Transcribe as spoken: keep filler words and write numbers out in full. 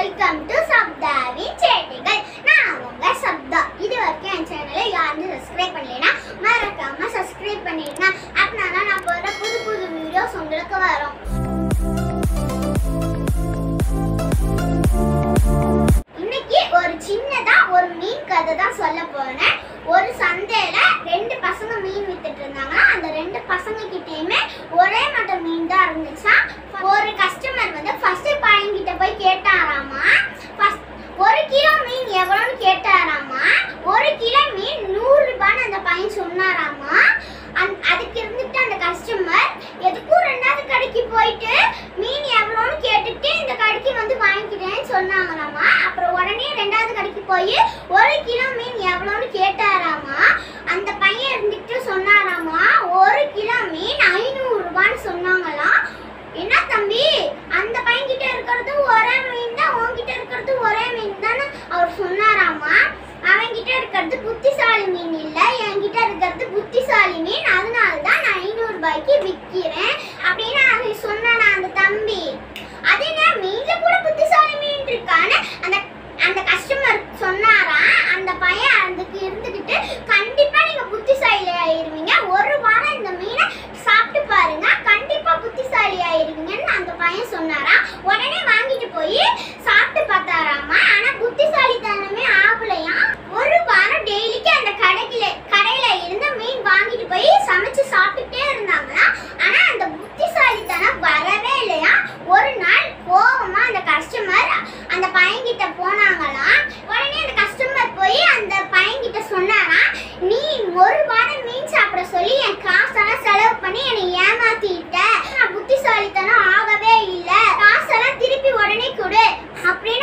Welcome to sapthavin settaigal. Na avanga sabda. Idu varku en channel yaarunum subscribe pannalena marakama subscribe pannirunga. Appo na na pora pudhu pudhu videos ungalku varum. Inniki oru chinna da oru meen kadha da solla pona. Oru sandeila rendu pasanga meen vitittu irundanga. Andha rendu pasanga kitteyume ore matta meen da irundhucha. Oru customer vandha first paying kitta poi ketarama first one kilo meen evlonu ketarama one kilo meen one hundred rupees nu andha paying sonnarama adukku irundittu andha customer edukku rendavathu kadikku poittu meen evlonu ketittu indha kadikku vandu vaangikren sonnangarama appra odane rendavathu kadikku poi one kilo meen evlonu ketarama andha paiyan irundittu sonnarama one kilo meen five hundred rupees nu sonnangala. என்ன தம்பி அந்த பையன் கிட்ட இருக்குறது ஒரே மீன் தான், உன் கிட்ட இருக்குறது ஒரே மீன் தான் அவர் சொன்னாராமா. அவன் கிட்ட இருக்குறது புத்திசாலி மீன் இல்ல, என் கிட்ட இருக்குறது புத்திசாலி மீன், அதனால தான் நான் ஐநூறு ரூபாய்க்கு விக்கிறேன் அப்படினா அவன் சொன்னானா அந்த தம்பி. அதேனா மீன்ல கூட புத்திசாலி மீன் இருக்கானே அந்த அந்த கஸ்டமர் சொன்னாரா அந்த பையன் அதுக்கு இருந்துக்கிட்டு கண்டிப்பா நீங்க புத்திசாலி ஆயிருவீங்க, ஒரு வாரம் இந்த மீனை சாப்பிட்டு பாருங்க கண்டிப்பா புத்திசாலி ஆயிருவீங்கன்னு அந்த பையன் சொன்னாரா. உடனே வாங்கிட்டு போய் சாப்பிட்டு பார்த்தாராமா. ஆனா புத்திசாலி தானமே ஆகலையா. ஒரு வாரம் டெய்லிக்கு அந்த கடையில கடையில இருந்து மீன் வாங்கிட்டு போய் சமைச்சு சாப்பிட்டுட்டே இருந்தாங்களா. ஆனா அந்த புத்திசாலி தானம் வரவே இல்லையா. ஒரு நாள் கோவமா அந்த கஸ்டமர் அந்த பையன் கிட்ட போனாங்களா. உடனே அந்த கஸ்டமர் போய் அந்த பையன் கிட்ட சொன்னாரா, நீ ஒரு வாரம் மீன் சாப்பிட சொல்லி என் காசெல்லாம் செலவு பண்ணி என்னை ஏமாத்திட்ட, நான் புத்திசாலித்தனம் ஆகவே இல்லை, காசெல்லாம் திருப்பி உடனே கொடு அப்படின்னு